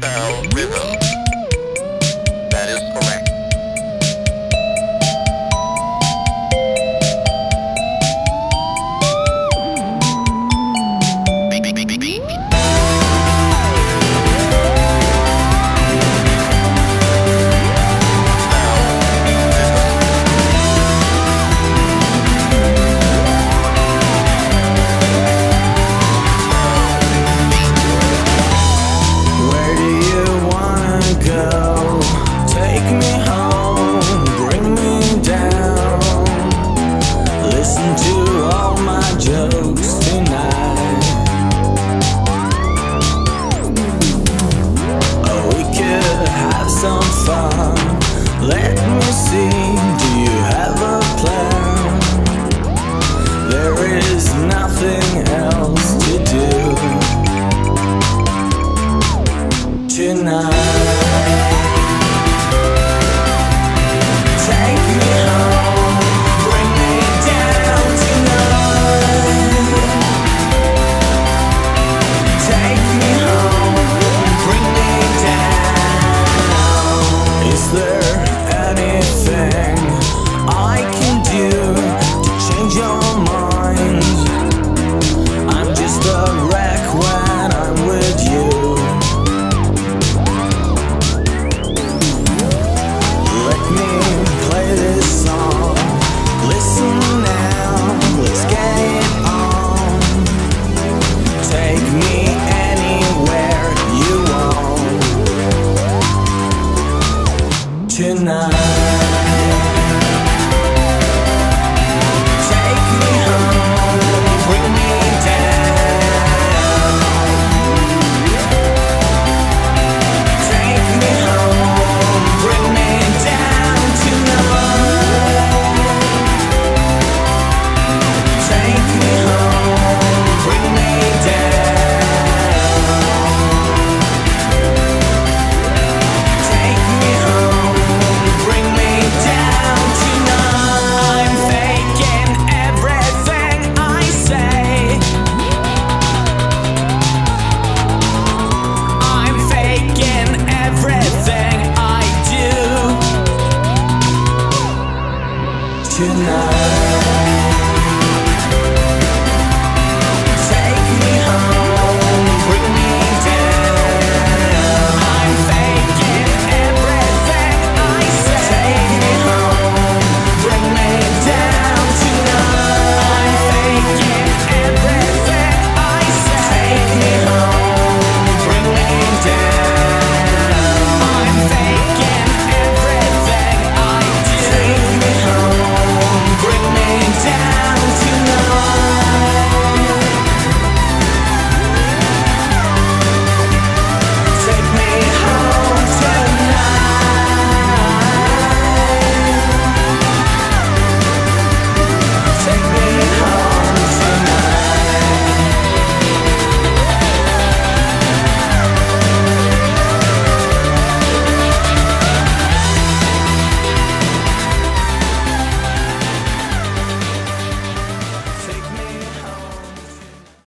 down rhythm. That is correct. Let me see, do you have a plan? There is nothing else to do tonight. Take me home. Tonight.